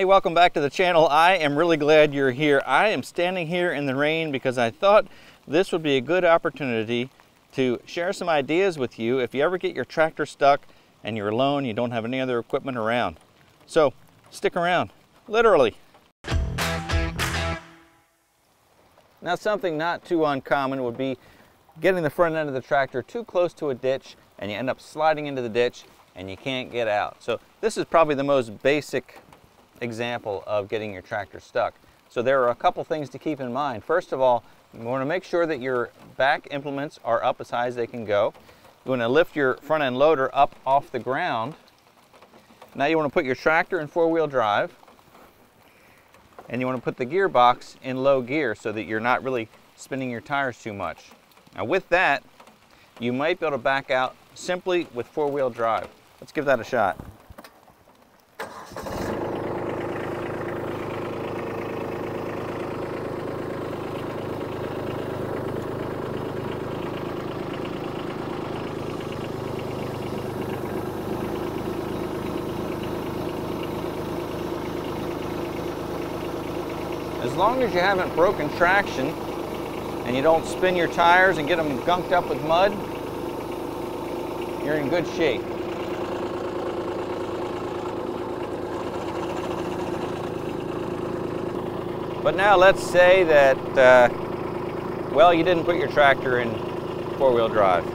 Hey, welcome back to the channel. I am really glad you're here. I am standing here in the rain because I thought this would be a good opportunity to share some ideas with you if you ever get your tractor stuck and you're alone, you don't have any other equipment around. So stick around, literally. Now, something not too uncommon would be getting the front end of the tractor too close to a ditch and you end up sliding into the ditch and you can't get out. So this is probably the most basic example of getting your tractor stuck. So there are a couple things to keep in mind. First of all, you want to make sure that your back implements are up as high as they can go. You want to lift your front end loader up off the ground. Now you want to put your tractor in four-wheel drive, and you want to put the gearbox in low gear so that you're not really spinning your tires too much. Now with that, you might be able to back out simply with four-wheel drive. Let's give that a shot. As long as you haven't broken traction and you don't spin your tires and get them gunked up with mud, you're in good shape. But now let's say that, well, you didn't put your tractor in four-wheel drive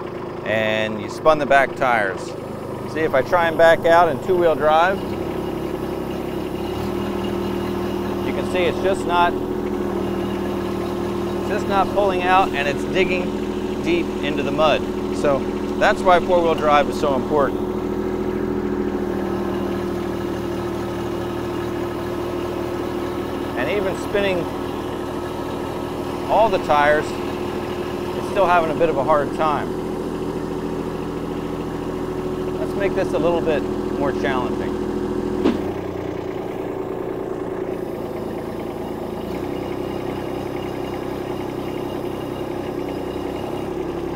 and you spun the back tires. See, if I try and back out in two-wheel drive, see, it's just not pulling out, and it's digging deep into the mud. So that's why four-wheel drive is so important. And even spinning all the tires, it's still having a bit of a hard time. Let's make this a little bit more challenging.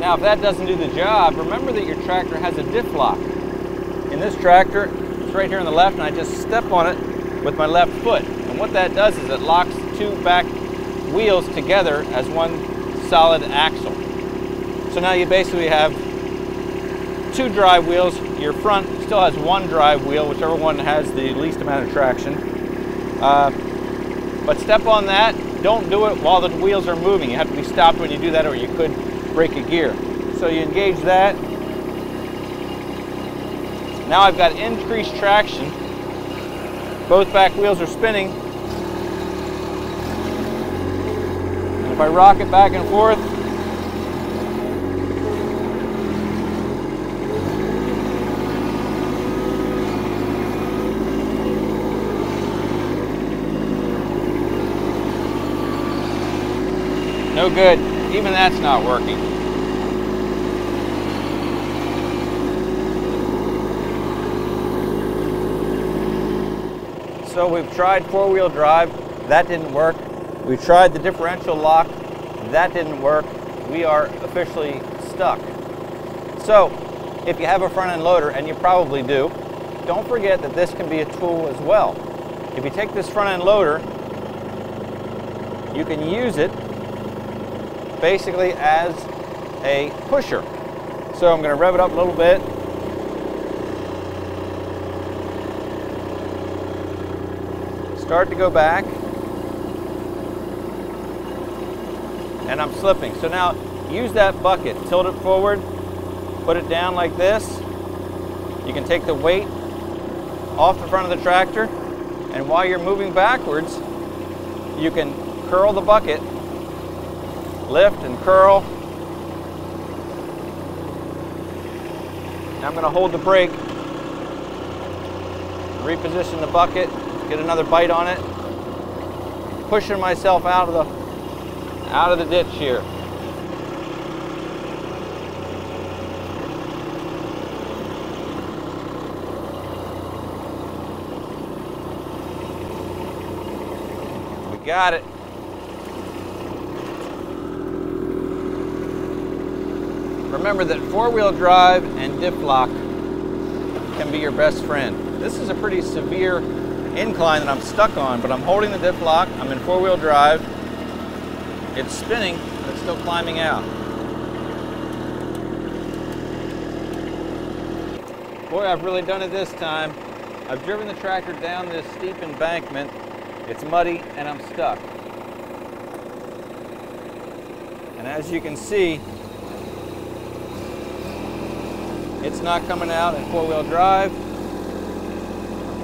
Now, if that doesn't do the job, remember that your tractor has a diff lock. In this tractor, it's right here on the left, and I just step on it with my left foot. And what that does is it locks the two back wheels together as one solid axle. So now you basically have two drive wheels. Your front still has one drive wheel, whichever one has the least amount of traction. But step on that. Don't do it while the wheels are moving. You have to be stopped when you do that, or you could break a gear. So you engage that. Now I've got increased traction. Both back wheels are spinning. And if I rock it back and forth, no good. Even that's not working. So we've tried four-wheel drive, that didn't work. We tried the differential lock, that didn't work. We are officially stuck. So if you have a front-end loader, and you probably do, don't forget that this can be a tool as well. If you take this front-end loader, you can use it basically as a pusher. So I'm going to rev it up a little bit. Start to go back. And I'm slipping. So now use that bucket. Tilt it forward. Put it down like this. You can take the weight off the front of the tractor. And while you're moving backwards, you can curl the bucket. Lift and curl. Now I'm going to hold the brake, reposition the bucket, get another bite on it, pushing myself out of the ditch here. We got it. Remember that four-wheel drive and diff lock can be your best friend. This is a pretty severe incline that I'm stuck on, but I'm holding the diff lock, I'm in four-wheel drive, it's spinning, but it's still climbing out. Boy, I've really done it this time. I've driven the tractor down this steep embankment, it's muddy, and I'm stuck. And as you can see, it's not coming out in four-wheel drive.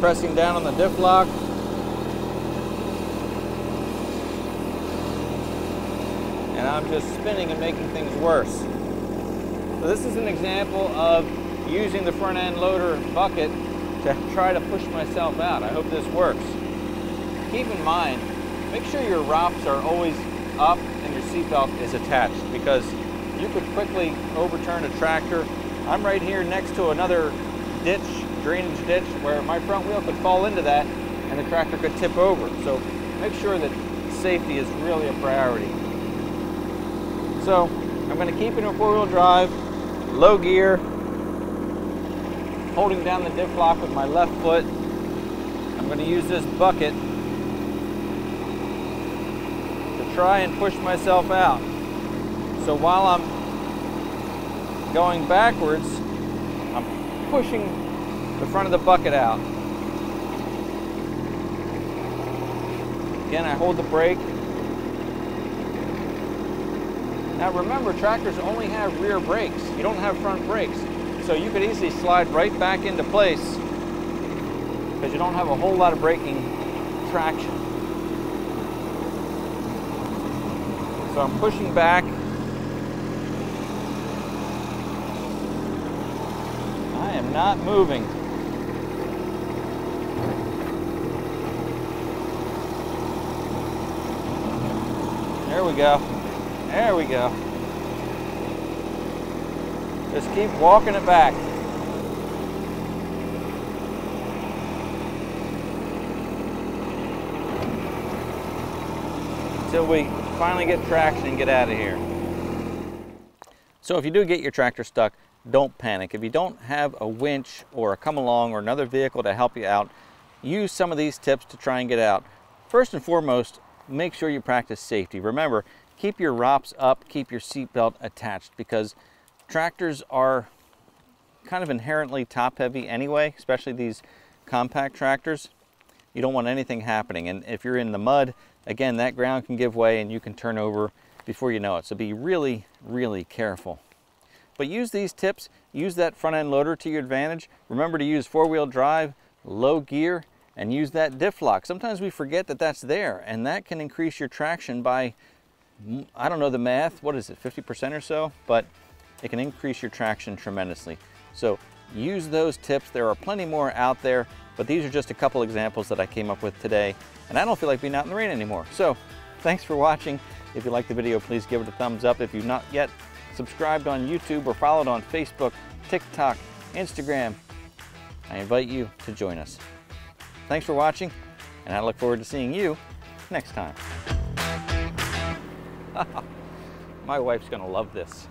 Pressing down on the diff lock. And I'm just spinning and making things worse. So this is an example of using the front end loader bucket to try to push myself out. I hope this works. Keep in mind, make sure your ROPS are always up and your seatbelt is attached, because you could quickly overturn a tractor. I'm right here next to another ditch, drainage ditch, where my front wheel could fall into that and the tractor could tip over. So make sure that safety is really a priority. So I'm going to keep it in four-wheel drive, low gear, holding down the diff lock with my left foot. I'm going to use this bucket to try and push myself out. So while I'm going backwards, I'm pushing the front of the bucket out. Again, I hold the brake. Now remember, tractors only have rear brakes. You don't have front brakes. So you could easily slide right back into place because you don't have a whole lot of braking traction. So I'm pushing back. Not moving. There we go. There we go. Just keep walking it back. Until we finally get traction and get out of here. So if you do get your tractor stuck, don't panic. If you don't have a winch or a come along or another vehicle to help you out, use some of these tips to try and get out. First and foremost, make sure you practice safety. Remember, keep your ROPS up, keep your seatbelt attached, because tractors are kind of inherently top heavy anyway, especially these compact tractors. You don't want anything happening. And if you're in the mud, again, that ground can give way and you can turn over before you know it. So be really, really careful. But use these tips, use that front end loader to your advantage. Remember to use four-wheel drive, low gear, and use that diff lock. Sometimes we forget that that's there, and that can increase your traction by, I don't know the math, what is it, 50% or so? But it can increase your traction tremendously. So use those tips. There are plenty more out there, but these are just a couple examples that I came up with today, and I don't feel like being out in the rain anymore. So thanks for watching. If you liked the video, please give it a thumbs up. If you've not yet subscribed on YouTube or followed on Facebook, TikTok, Instagram, I invite you to join us. Thanks for watching, and I look forward to seeing you next time. My wife's gonna love this.